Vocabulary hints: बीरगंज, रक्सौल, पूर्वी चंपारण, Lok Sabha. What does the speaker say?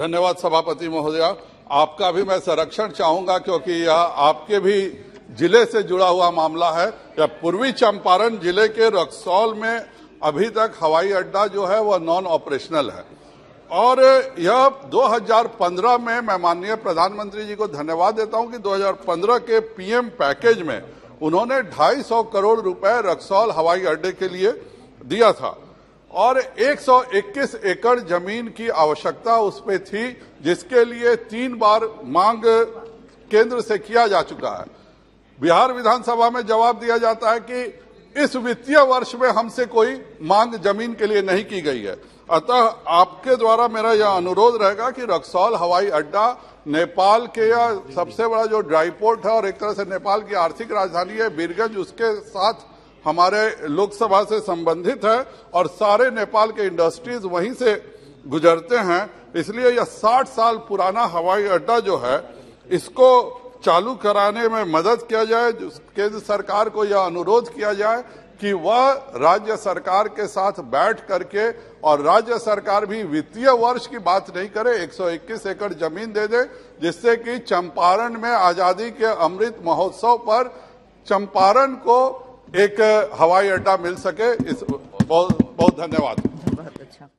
धन्यवाद सभापति महोदया, आपका भी मैं संरक्षण चाहूंगा क्योंकि यह आपके भी जिले से जुड़ा हुआ मामला है। या पूर्वी चंपारण जिले के रक्सौल में अभी तक हवाई अड्डा जो है वह नॉन ऑपरेशनल है और यह 2015 में मैं माननीय प्रधानमंत्री जी को धन्यवाद देता हूं कि 2015 के पीएम पैकेज में उन्होंने 250 करोड़ रुपए रक्सौल हवाई अड्डे के लिए दिया था और 121 एकड़ जमीन की आवश्यकता उस पे थी, जिसके लिए 3 बार मांग केंद्र से किया जा चुका है। बिहार विधानसभा में जवाब दिया जाता है कि इस वित्तीय वर्ष में हमसे कोई मांग जमीन के लिए नहीं की गई है। अतः आपके द्वारा मेरा यह अनुरोध रहेगा कि रक्सौल हवाई अड्डा नेपाल के या सबसे बड़ा जो ड्राई पोर्ट है और एक तरह से नेपाल की आर्थिक राजधानी है बीरगंज, उसके साथ हमारे लोकसभा से संबंधित है और सारे नेपाल के इंडस्ट्रीज वहीं से गुजरते हैं। इसलिए यह 60 साल पुराना हवाई अड्डा जो है इसको चालू कराने में मदद किया जाए। केंद्र सरकार को यह अनुरोध किया जाए कि वह राज्य सरकार के साथ बैठ करके, और राज्य सरकार भी वित्तीय वर्ष की बात नहीं करे, 121 एकड़ जमीन दे दे, जिससे कि चंपारण में आजादी के अमृत महोत्सव पर चंपारण को एक हवाई अड्डा मिल सके। इस बहुत बहुत धन्यवाद।